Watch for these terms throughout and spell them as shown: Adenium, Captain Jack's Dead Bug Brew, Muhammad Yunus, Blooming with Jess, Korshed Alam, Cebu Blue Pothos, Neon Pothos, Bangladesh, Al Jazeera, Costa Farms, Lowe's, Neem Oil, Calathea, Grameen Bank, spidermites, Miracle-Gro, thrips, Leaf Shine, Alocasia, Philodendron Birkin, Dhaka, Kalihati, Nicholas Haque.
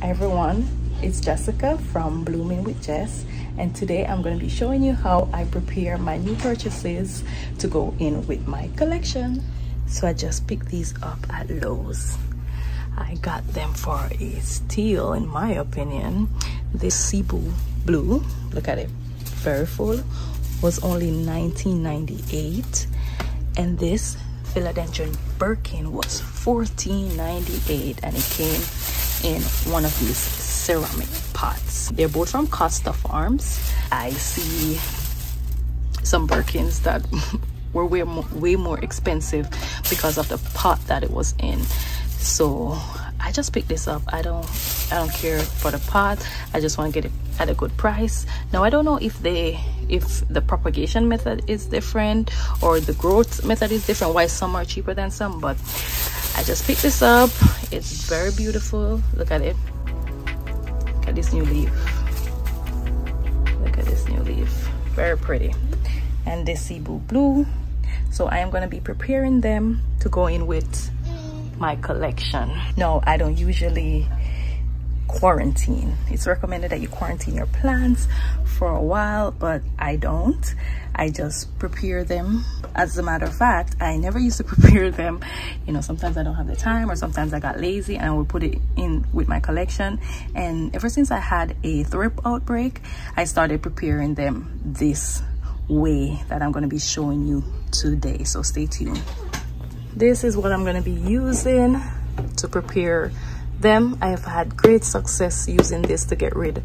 Hi everyone, it's Jessica from Blooming with Jess, and today I'm going to be showing you how I prepare my new purchases to go in with my collection. So I just picked these up at Lowe's. I got them for a steal in my opinion. This Cebu Blue, look at it, very full, was only $19.98, and this Philodendron Birkin was $14.98, and it came in one of these ceramic pots. They're both from Costa Farms. I see some Birkins that were way more expensive because of the pot that it was in, so I just picked this up. I don't care for the pot. I just want to get it at a good price. Now I don't know if the propagation method is different or the growth method is different, why some are cheaper than some, but I just picked this up. It's very beautiful. Look at it. Look at this new leaf. Look at this new leaf. Very pretty. And this Cebu Blue. So I am going to be preparing them to go in with my collection. No, I don't usually quarantine. It's recommended that you quarantine your plants for a while, but I don't. I just prepare them. As a matter of fact, I never used to prepare them. You know, sometimes I don't have the time, or sometimes I got lazy and I would put it in with my collection. And ever since I had a thrift outbreak, I started preparing them this way that I'm going to be showing you today, so stay tuned. This is what I'm going to be using to prepare them. I have had great success using this to get rid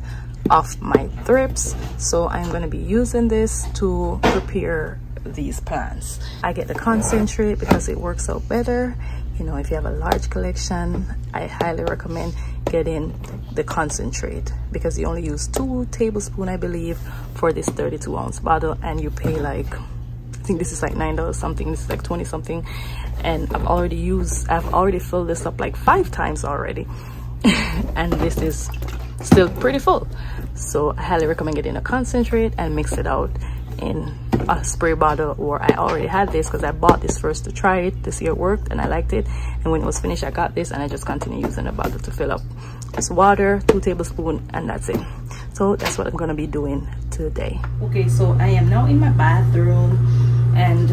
of my thrips, so I'm going to be using this to prepare these plants. I get the concentrate because it works out better. You know, if you have a large collection, I highly recommend getting the concentrate because you only use 2 tablespoons, I believe, for this 32 ounce bottle, and you pay like, I think this is like $9 something, this is like 20 something, and I've already filled this up like 5 times already and this is still pretty full. So I highly recommend getting a concentrate and mix it out in a spray bottle, or I already had this because I bought this first to try it, this year worked and I liked it, and when it was finished I got this and I just continued using the bottle to fill up this water, 2 tablespoons, and that's it. So that's what I'm gonna be doing today. Okay, so I am now in my bathroom and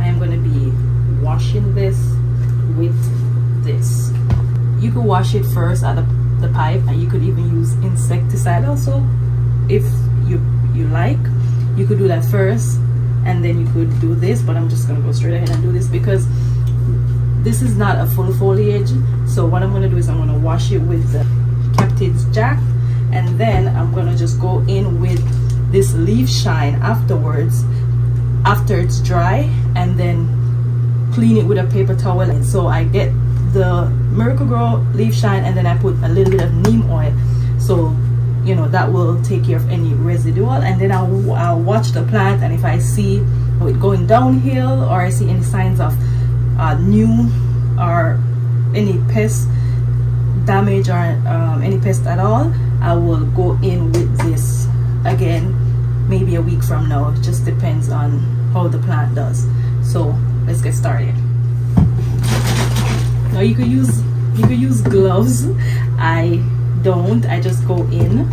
I am going to be washing this with this. You could wash it first at the pipe, and you could even use insecticide also if you like. You could do that first and then you could do this, but I'm just going to go straight ahead and do this because this is not a full foliage. So what I'm going to do is I'm going to wash it with the Captain Jack's, and then I'm going to just go in with this leaf shine afterwards, after it's dry, and then clean it with a paper towel. And so I get the Miracle-Gro leaf shine and then I put a little bit of neem oil, so you know that will take care of any residual, and then I'll watch the plant, and if I see it going downhill or I see any signs of new or any pest damage or any pest at all, I will go in with this again maybe a week from now. It just depends on how the plant does. So let's get started. Now you could use gloves. I don't. I just go in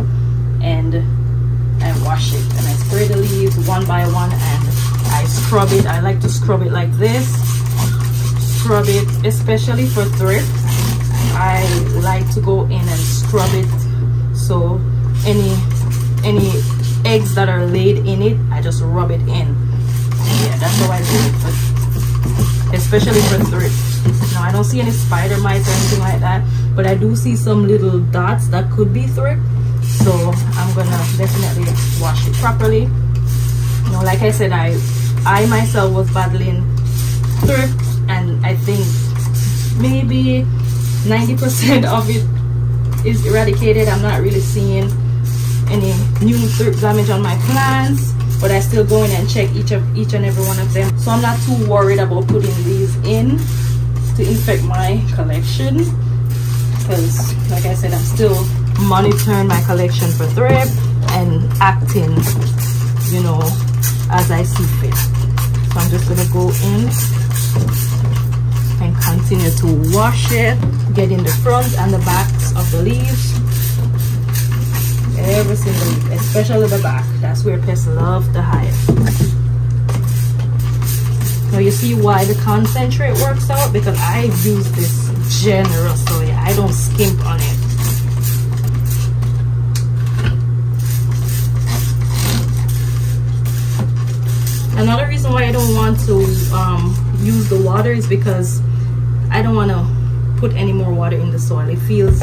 and I wash it, and I spray the leaves one by one and I scrub it. I like to scrub it like this. Scrub it, especially for thrips. I like to go in and scrub it, so any eggs that are laid in it, I just rub it in. Yeah, that's how I do it, especially for thrips. Now I don't see any spider mites or anything like that, but I do see some little dots that could be thrips, so I'm gonna definitely wash it properly. You know, like I said, I myself was battling thrips, and I think maybe 90% of it is eradicated. I'm not really seeing any new thrips damage on my plants, but I still go in and check each and every one of them. So I'm not too worried about putting these in to infect my collection because, like I said, I'm still monitoring my collection for thrips and acting, you know, as I see fit. So I'm just gonna go in and continue to wash it. get in the front and the backs of the leaves. Every single leaf, especially the back. That's where pests love to hide. Now you see why the concentrate works out, because I use this generously. I don't skimp on it. Another reason why I don't want to use the water is because I don't want to put any more water in the soil. It feels,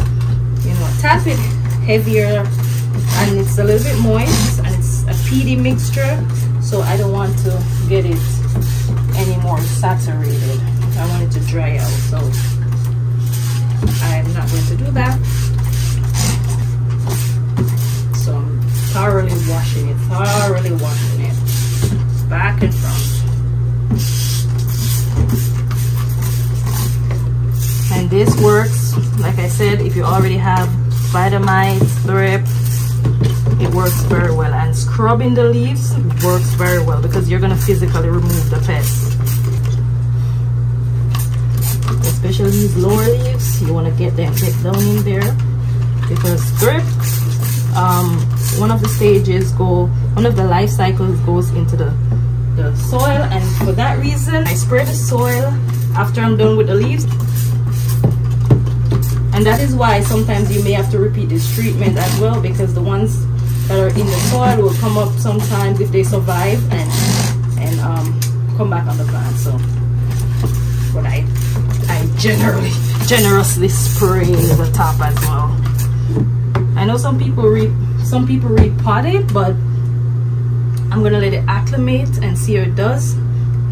you know, a tad bit heavier, and it's a little bit moist, and it's a peaty mixture, so I don't want to get it any more saturated. I want it to dry out, so I'm not going to do that. So I'm thoroughly washing it back and front. And this works, like I said, if you already have Vitamite, Thrip, it works very well. And scrubbing the leaves works very well because you're going to physically remove the pests. Especially these lower leaves, you want to get down in there, because Thrip, one of the life cycles goes into the soil, and for that reason I spray the soil after I'm done with the leaves. And that is why sometimes you may have to repeat this treatment as well, because the ones that are in the soil will come up sometimes if they survive and come back on the plant. So but I generously spray the top as well. I know some people repot it, but I'm gonna let it acclimate and see how it does,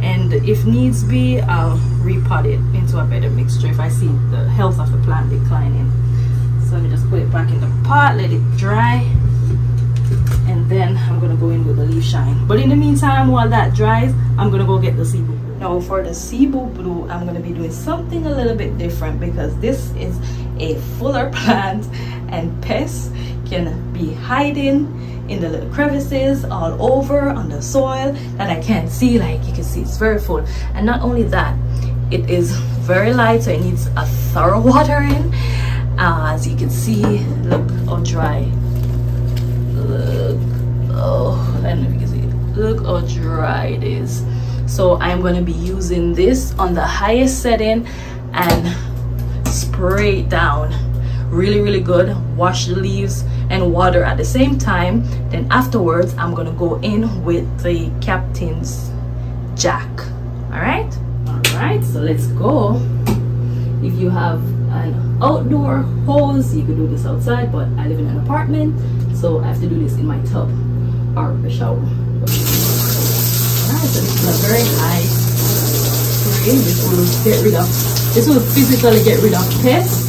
and if needs be, I'll repot it into a better mixture if I see the health of the plant declining. So let me just put it back in the pot, let it dry, and then I'm gonna go in with the leaf shine. But in the meantime, while that dries, I'm gonna go get the Cebu Blue. Now for the Cebu Blue, I'm gonna be doing something a little bit different, because this is a fuller plant and pests can be hiding in the little crevices all over on the soil that I can't see. Like you can see, it's very full, and not only that, it is very light, so it needs a thorough watering. As you can see, look how dry, look, oh, I don't know if you can see it. Look how dry it is. So I'm going to be using this on the highest setting and spray it down really good. Wash the leaves and water at the same time. Then afterwards, I'm gonna go in with the Captain's Jack. All right, so let's go. If you have an outdoor hose, you can do this outside, but I live in an apartment, so I have to do this in my tub or the shower. All right, so this is a very high spray. This will physically get rid of pests.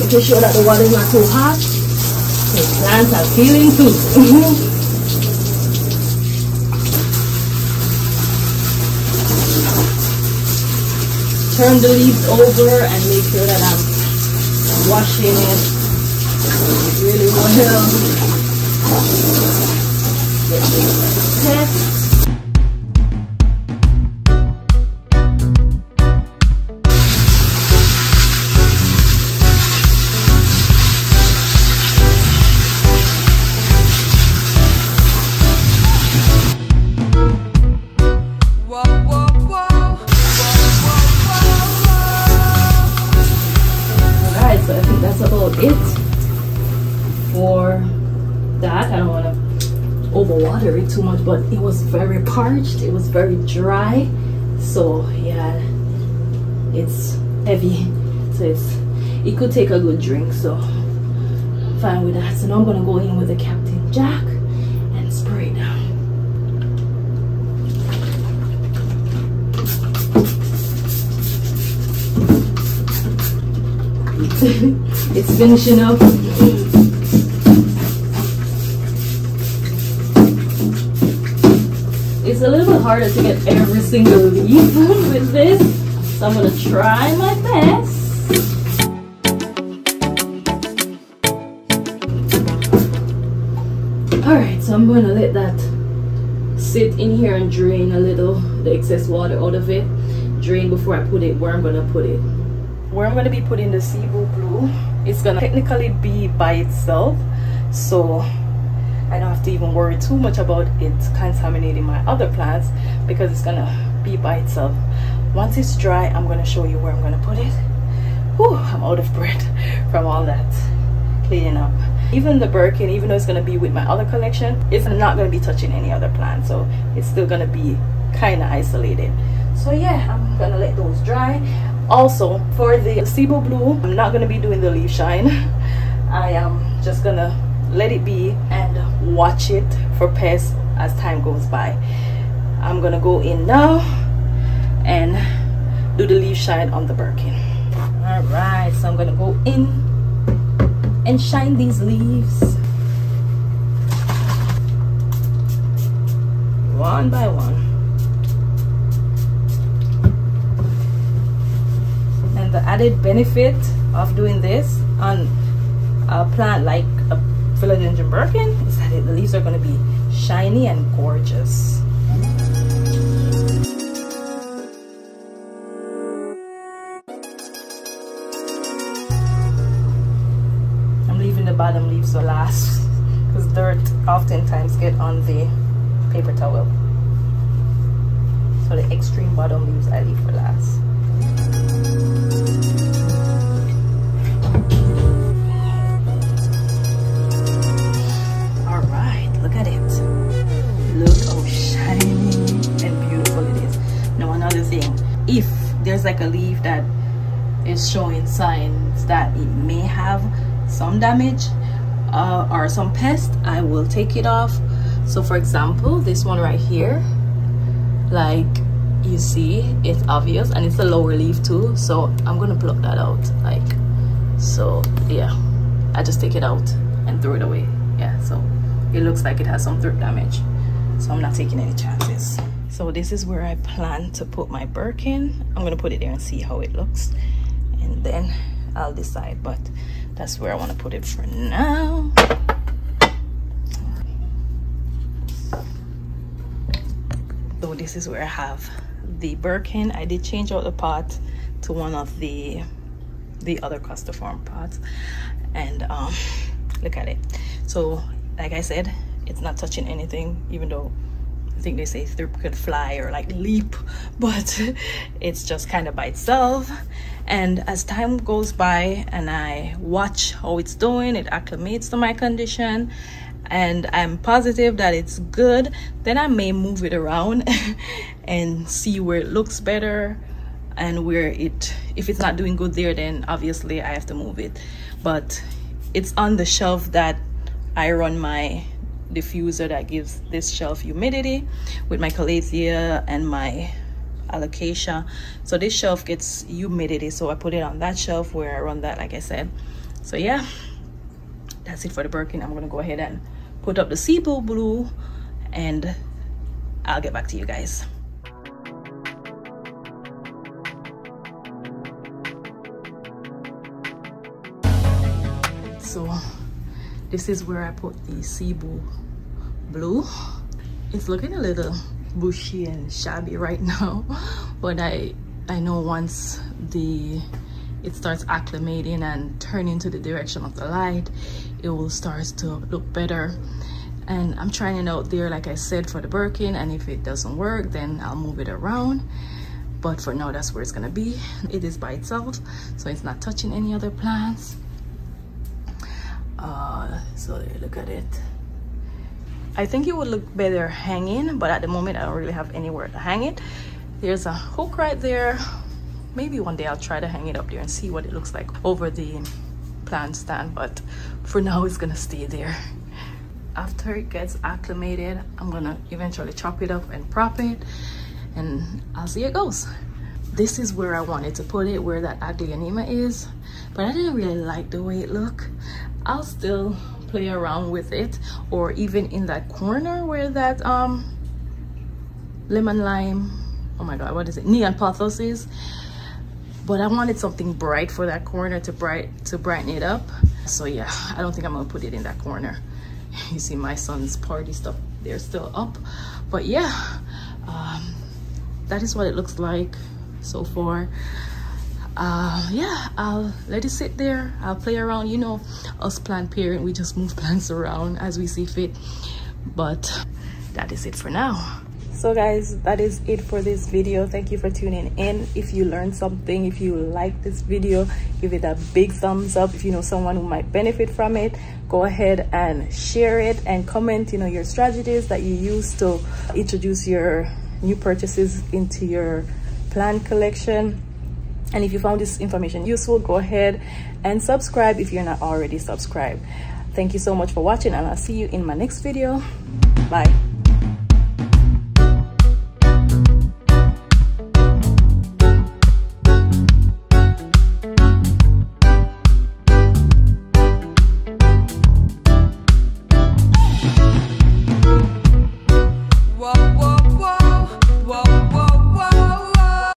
Making sure that the water is not too hot. The plants are feeling too. Turn the leaves over and make sure that I'm washing it really well. Get rid of the pests. Too much, but it was very parched, it was very dry, so yeah, it's heavy, so it could take a good drink, so I'm fine with that. So now I'm gonna go in with the Captain Jack and spray it down. It's finishing up. It's a little bit harder to get every single leaf with this, so I'm going to try my best. Alright, so I'm going to let that sit in here and drain a little, the excess water out of it. Drain before I put it where I'm going to put it. where I'm going to be putting the Cebu Blue, it's going to technically be by itself, so I don't have to even worry too much about it contaminating my other plants because it's going to be by itself. Once it's dry, I'm going to show you where I'm going to put it. Whew, I'm out of breath from all that cleaning up. Even the Birkin, even though it's going to be with my other collection, it's not going to be touching any other plant, so it's still going to be kind of isolated. So yeah, I'm going to let those dry. Also, for the Cebu Blue, I'm not going to be doing the leaf shine. I am just going to let it be and watch it for pests as time goes by. I'm going to go in now and do the leaf shine on the Birkin. Alright, so I'm going to go in and shine these leaves one by one. The added benefit of doing this on a plant like a Philodendron Birkin is that the leaves are going to be shiny and gorgeous. I'm leaving the bottom leaves for last because dirt oftentimes gets on the paper towel, so the extreme bottom leaves I leave for last. If there's like a leaf that is showing signs that it may have some damage or some pest, I will take it off. So for example, this one right here, like you see, it's obvious, and it's a lower leaf too, so I'm gonna pluck that out, like so. Yeah, I just take it out and throw it away. Yeah, so it looks like it has some thrift damage, so I'm not taking any chances. So this is where I plan to put my Birkin. I'm gonna put it there and see how it looks, and then I'll decide, but that's where I want to put it for now. So this is where I have the Birkin. I did change out the pot to one of the other Costa Farms pots, and look at it. So like I said, it's not touching anything, even though I think they say thrift could fly or like leap, but it's just kind of by itself. And as time goes by and I watch how it's doing, it acclimates to my condition and I'm positive that it's good, then I may move it around and see where it looks better, and where it, if it's not doing good there, then obviously I have to move it. But it's on the shelf that I run my diffuser that gives this shelf humidity with my Calathea and my Alocasia. So this shelf gets humidity, so I put it on that shelf where I run that, like I said. So yeah, that's it for the Birkin. I'm gonna go ahead and put up the Cebu Blue and I'll get back to you guys. So this is where I put the Cebu Blue. It's looking a little bushy and shabby right now, but I know once it starts acclimating and turning to the direction of the light, it will start to look better. And I'm trying it out there, like I said, for the Birkin, and if it doesn't work, then I'll move it around. But for now, that's where it's gonna be. It is by itself, so it's not touching any other plants. So look at it. I think it would look better hanging, but at the moment I don't really have anywhere to hang it. There's a hook right there. Maybe one day I'll try to hang it up there and see what it looks like over the plant stand, but for now it's gonna stay there. After it gets acclimated, I'm gonna eventually chop it up and prop it, and I'll see how it goes. This is where I wanted to put it, where that Adenium is, but I didn't really like the way it looked. I'll still play around with it, or even in that corner where that lemon lime, oh my god, what is it, Neon Pothos is. But I wanted something bright for that corner to brighten it up. So yeah, I don't think I'm gonna put it in that corner. You see my son's party stuff, they're still up. But yeah, that is what it looks like so far. yeah, I'll let it sit there. I'll play around. You know, us plant parent, we just move plants around as we see fit. But that is it for now. So guys, that is it for this video. Thank you for tuning in. If you learned something, if you like this video, give it a big thumbs up. If you know someone who might benefit from it, go ahead and share it and comment, you know, your strategies that you use to introduce your new purchases into your plant collection. And if you found this information useful, go ahead and subscribe if you're not already subscribed. Thank you so much for watching, and I'll see you in my next video. Bye.